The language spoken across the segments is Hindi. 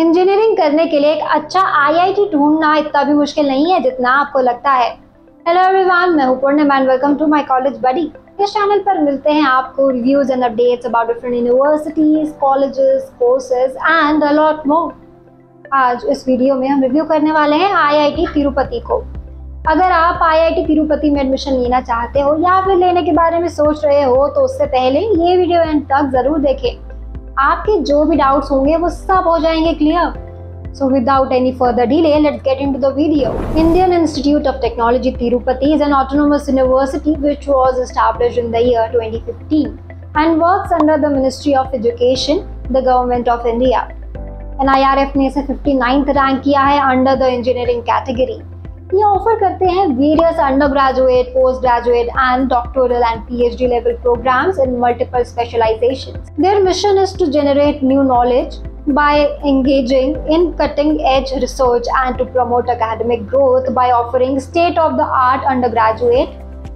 इंजीनियरिंग करने के लिए एक अच्छा आईआईटी ढूंढना इतना भी मुश्किल नहीं है जितना आपको लगता है। हेलो एवरीवन, मैं हूं Purnima and welcome to my college buddy. इस चैनल पर मिलते हैं आपको reviews and updates about different universities, colleges, courses and a lot more. आज इस वीडियो में हम रिव्यू करने वाले हैं आईआईटी तिरुपति को। अगर आप आईआईटी तिरुपति में एडमिशन लेना चाहते हो या फिर लेने के बारे में सोच रहे हो तो उससे पहले ये वीडियो एंड तक जरूर देखें। आपके जो भी डाउट्स होंगे वो सब हो जाएंगे clear. So without any further delay let's get into the video. Indian institute of technology Tirupati is an autonomous university which was established in the year 2015 and works under the ministry of education, the government of India. NIRF ने इसे 59th रैंक किया है अंडर द इंजीनियरिंग कैटेगरी। ये ऑफर करते हैं various under graduate, post graduate and doctoral and PhD level programs in multiple specialisations. Their mission is to generate new knowledge by engaging in cutting edge research and to promote academic growth by offering state of the art under graduate,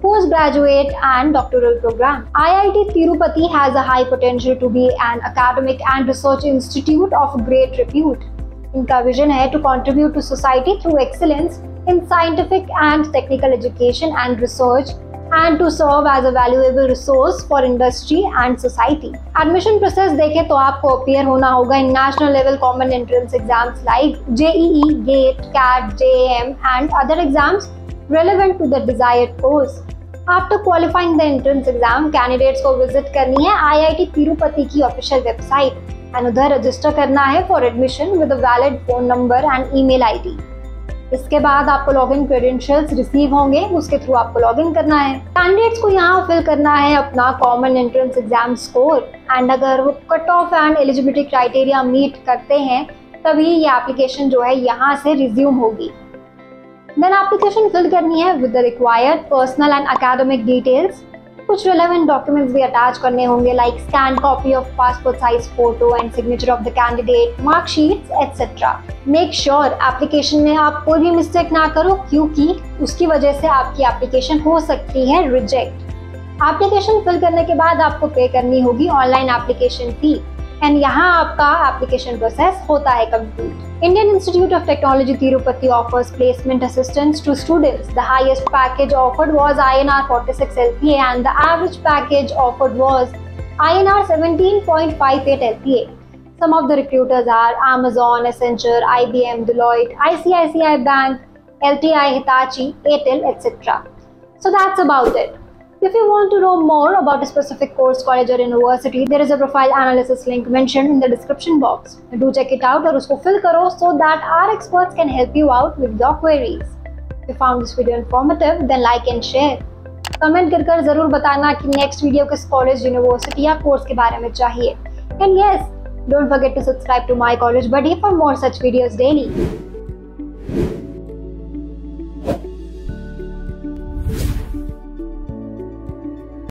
post graduate and doctoral program. IIT Tirupati has a high potential to be an academic and research institute of great repute. इनका विजन है to contribute to society through excellence in scientific and technical education and research and to serve as a valuable resource for industry and society. Admission process देखें तो आपको appear होना होगा in national level common entrance exams like JEE, GATE, CAT, JAM and other exams relevant to the desired course. After qualifying the entrance exam, candidates को visit करनी है IIT Tirupati की official website and उधर register करना है for admission with a valid phone number and email ID. इसके बाद आपको लॉगिन क्रेडेंशियल्स रिसीव होंगे, उसके थ्रू आपको लॉगिन करना है। कैंडिडेट्स को यहाँ फिल करना है अपना common entrance exam score and अगर वो cut off and eligibility criteria meet करते हैं तभी ये एप्लीकेशन जो है यहाँ से रिज्यूम होगी। देन एप्लीकेशन फिल करनी है with the required personal and academic details. कुछ रिलेवेंट डॉक्यूमेंट्स भी अटैच करने होंगे like scan copy of passport size photo and signature of the candidate, marksheets etcetera. Make sure application में आप कोई भी मिस्टेक ना करो क्योंकि उसकी वजह से आपकी एप्लीकेशन हो सकती है रिजेक्ट। एप्लीकेशन फिल करने के बाद आपको पे करनी होगी ऑनलाइन एप्लीकेशन फी एंड यहाँ आपका एप्लीकेशन प्रोसेस होता है complete. Indian institute of technology Tirupati offers placement assistance to students. The highest package offered was INR 46 LPA and the average package offered was INR 17.58 LPA. Some of the recruiters are Amazon, Accenture, IBM, Deloitte, ICICI Bank, LTI, Hitachi, Patel, etc. So that's about it. If you want to know more about a specific course, college or university, there is a profile analysis link mentioned in the description box. Do check it out और उसको fill करो so that our experts can help you out with your queries. If you found this video informative, then like and share. Comment करके जरूर बताना कि next video किस college, university या course के बारे में चाहिए. And yes, don't forget to subscribe to my college buddy for more such videos daily.